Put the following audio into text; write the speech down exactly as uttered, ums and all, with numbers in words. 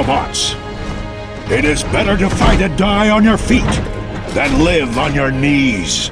Autobots. It is better to fight and die on your feet than live on your knees.